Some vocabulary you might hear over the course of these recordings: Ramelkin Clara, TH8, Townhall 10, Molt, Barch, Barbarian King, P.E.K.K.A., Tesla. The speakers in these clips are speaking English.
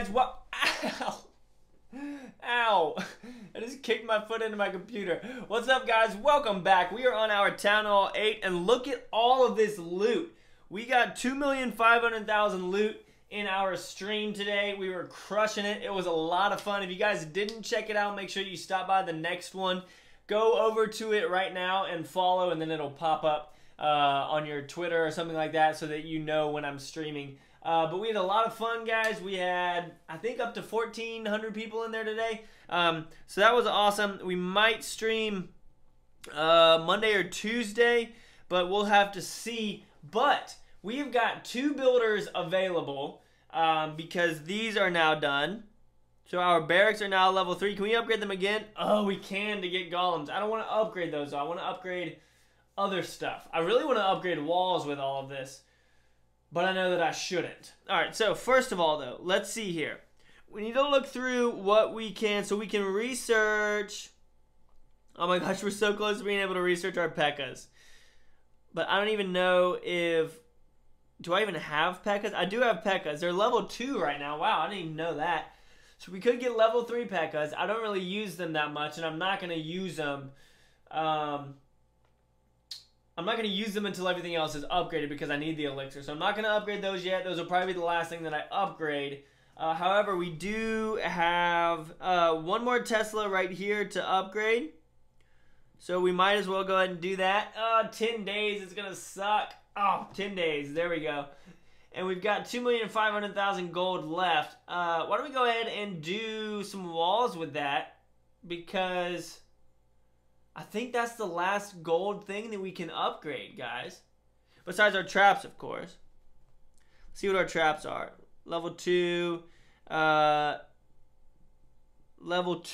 guys, what? Ow! Ow! I just kicked my foot into my computer. What's up, guys? Welcome back. We are on our Town Hall 8, and look at all of this loot. We got 2,500,000 loot in our stream today. We were crushing it. It was a lot of fun. If you guys didn't check it out, make sure you stop by the next one. Go over to it right now and follow, and then it'll pop up on your Twitter or something like that so that you know when I'm streaming. But we had a lot of fun, guys. We had, I think, up to 1,400 people in there today. So that was awesome. We might stream Monday or Tuesday, but we'll have to see. But we've got two builders available because these are now done. So our barracks are now level 3. Can we upgrade them again? Oh, we can to get golems. I don't want to upgrade those, though. I want to upgrade other stuff. I really want to upgrade walls with all of this, but I know that I shouldn't. All right, so first of all, though, let's see here. We need to look through what we can so we can research. Oh, my gosh, we're so close to being able to research our P.E.K.K.A.s. But I don't even know if... do I even have P.E.K.K.A.s? I do have P.E.K.K.A.s. They're level 2 right now. Wow, I didn't even know that. So we could get level 3 P.E.K.K.A.s. I don't really use them that much, and I'm not going to use them... I'm not going to use them until everything else is upgraded because I need the elixir. So I'm not going to upgrade those yet. Those will probably be the last thing that I upgrade. However, we do have one more Tesla right here to upgrade. So we might as well go ahead and do that. 10 days. It's going to suck. Oh, 10 days. There we go. And we've got 2,500,000 gold left. Why don't we go ahead and do some walls with that, because... I think that's the last gold thing that we can upgrade, guys. Besides our traps, of course. Let's see what our traps are. Level 2. Level 2.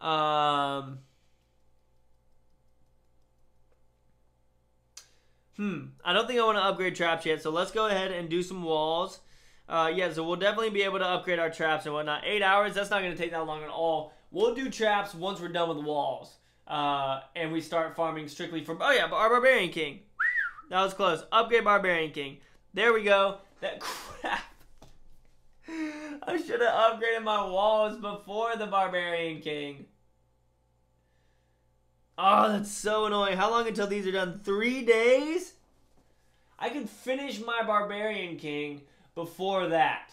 I don't think I want to upgrade traps yet, so let's go ahead and do some walls. Yeah, so we'll definitely be able to upgrade our traps and whatnot. 8 hours, that's not going to take that long at all. We'll do traps once we're done with the walls. And we start farming strictly from... oh, yeah, our Barbarian King. That was close. Upgrade Barbarian King. There we go. That crap. I should have upgraded my walls before the Barbarian King. Oh, that's so annoying. How long until these are done? 3 days? I can finish my Barbarian King before that.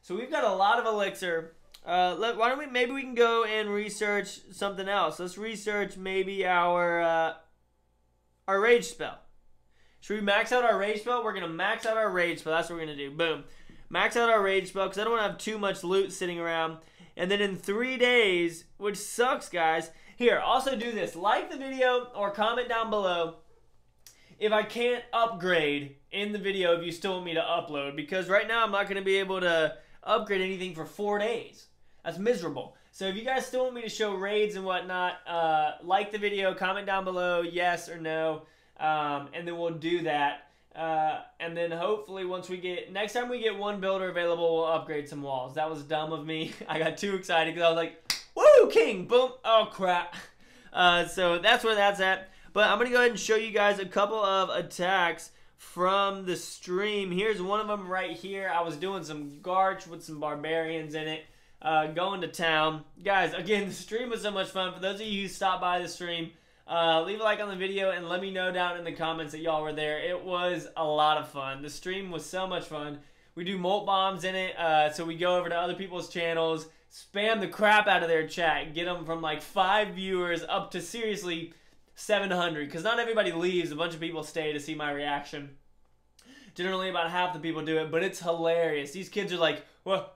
So we've got a lot of elixir... why don't we, maybe we can go and research something else. Let's research maybe our rage spell. Should we max out our rage spell? We're going to max out our rage spell. That's what we're going to do. Boom. Max out our rage spell because I don't want to have too much loot sitting around. And then in 3 days, which sucks, guys. Here, also do this. Like the video or comment down below if I can't upgrade in the video if you still want me to upload. Because right now I'm not going to be able to upgrade anything for 4 days. That's miserable. So if you guys still want me to show raids and whatnot, like the video, comment down below, yes or no, and then we'll do that. And then hopefully once we get, next time we get one builder available, we'll upgrade some walls. That was dumb of me. I got too excited because I was like, woo, king, boom, oh crap. So that's where that's at. But I'm going to go ahead and show you guys a couple of attacks from the stream. Here's one of them right here. I was doing some Garch with some barbarians in it. Going to town. Guys, again, the stream was so much fun. For those of you who stopped by the stream, leave a like on the video and let me know down in the comments that y'all were there. It was a lot of fun. The stream was so much fun. We do Molt bombs in it, so we go over to other people's channels, spam the crap out of their chat, get them from like 5 viewers up to seriously 700, because not everybody leaves. A bunch of people stay to see my reaction. Generally, about half the people do it, but it's hilarious. These kids are like, what's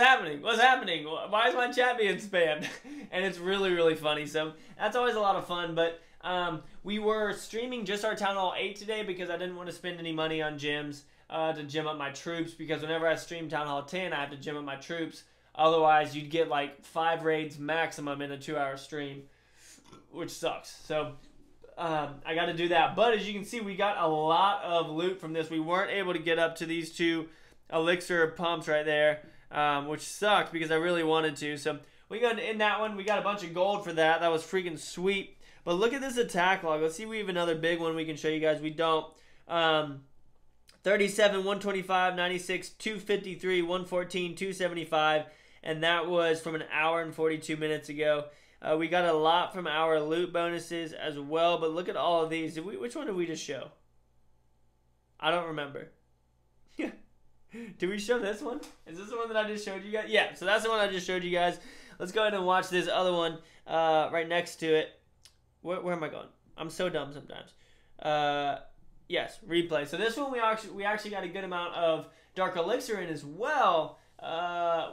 happening? What's happening? Why is my chat being spammed? And it's really, really funny. So that's always a lot of fun. But we were streaming just our Town Hall 8 today because I didn't want to spend any money on gyms to gym up my troops, because whenever I stream Town Hall 10, I have to gym up my troops. Otherwise, you'd get like 5 raids maximum in a 2-hour stream, which sucks. So... I got to do that. But as you can see, we got a lot of loot from this. We weren't able to get up to these 2 elixir pumps right there, which sucked because I really wanted to. So we got in that one. We got a bunch of gold for that. That was freaking sweet. But look at this attack log. Let's see if we have another big one we can show you guys. We don't. 37, 125, 96, 253, 114, 275. And that was from an hour and 42 minutes ago. We got a lot from our loot bonuses as well. But look at all of these. Which one did we just show? I don't remember. Did we show this one? Is this the one that I just showed you guys? Yeah, so that's the one I just showed you guys. Let's go ahead and watch this other one right next to it. Where am I going? I'm so dumb sometimes. Yes, replay. So this one we actually got a good amount of Dark Elixir in as well.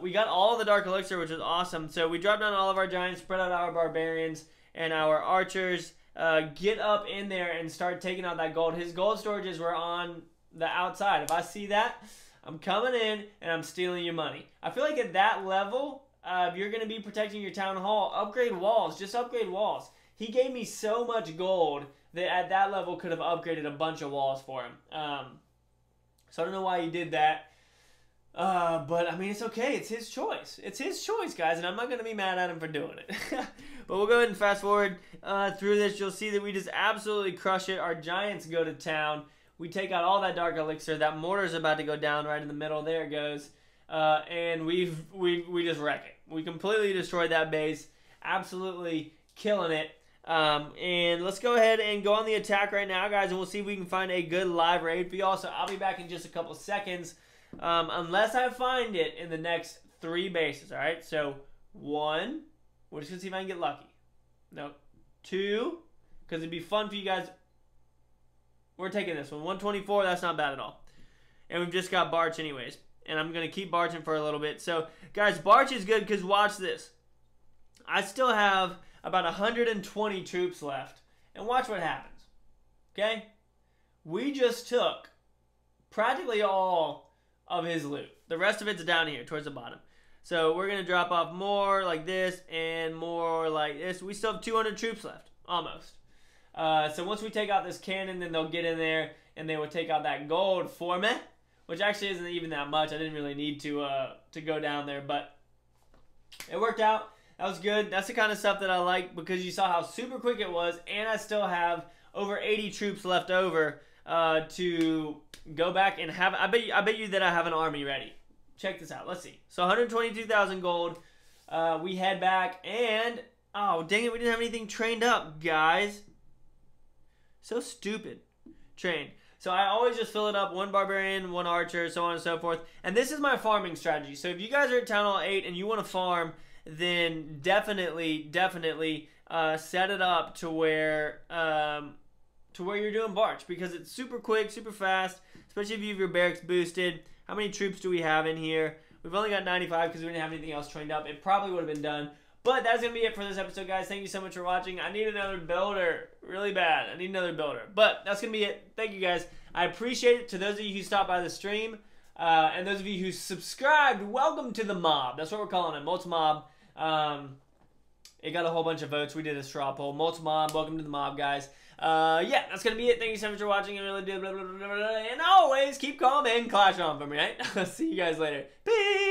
We got all the Dark Elixir, which is awesome. So we dropped down all of our Giants, spread out our Barbarians and our Archers. Get up in there and start taking out that gold. His gold storages were on the outside. If I see that, I'm coming in and I'm stealing your money. I feel like at that level, if you're going to be protecting your town hall, upgrade walls. Just upgrade walls. He gave me so much gold that at that level could have upgraded a bunch of walls for him. So I don't know why he did that. But, I mean, it's okay. It's his choice. It's his choice, guys, and I'm not going to be mad at him for doing it. But we'll go ahead and fast forward through this. You'll see that we just absolutely crush it. Our Giants go to town. We take out all that Dark Elixir. That mortar's about to go down right in the middle. There it goes. And we just wreck it. We completely destroyed that base. Absolutely killing it. And let's go ahead and go on the attack right now, guys, and we'll see if we can find a good live raid for y'all. So I'll be back in just a couple seconds. Unless I find it in the next 3 bases, all right? So, 1, we're just going to see if I can get lucky. No, 2, because it'd be fun for you guys. We're taking this one. 124, that's not bad at all. And we've just got Barch anyways. And I'm going to keep Barching for a little bit. So, guys, Barch is good because watch this. I still have about 120 troops left. And watch what happens. Okay? We just took practically all of his loot. The rest of it's down here towards the bottom. So we're going to drop off more like this and more like this. We still have 200 troops left. Almost. So once we take out this cannon, then they'll get in there and they will take out that gold for me, which actually isn't even that much. I didn't really need to go down there, but it worked out. That was good. That's the kind of stuff that I like because you saw how super quick it was, and I still have over 80 troops left over to go back and have. I bet you that I have an army ready. Check this out. Let's see. So 122,000 gold. We head back and oh dang it, we didn't have anything trained up, guys. So stupid. Train. So I always just fill it up. 1 barbarian, 1 archer, so on and so forth. And this is my farming strategy. So if you guys are at Town Hall 8 and you want to farm, then definitely set it up to where to where you're doing Barch, because it's super quick, super fast, especially if you have your barracks boosted. How many troops do we have in here? We've only got 95 because we didn't have anything else trained up. It probably would have been done. But that's going to be it for this episode, guys. Thank you so much for watching. I need another builder. Really bad. I need another builder. But that's going to be it. Thank you, guys. I appreciate it. To those of you who stopped by the stream, and those of you who subscribed, welcome to the mob. That's what we're calling it, Molt's Mob. It got a whole bunch of votes. We did a straw poll. Molt's Mob, welcome to the mob, guys. Yeah, that's going to be it. Thank you so much for watching. And always keep calm and clash on for me, right? I'll see you guys later. Peace!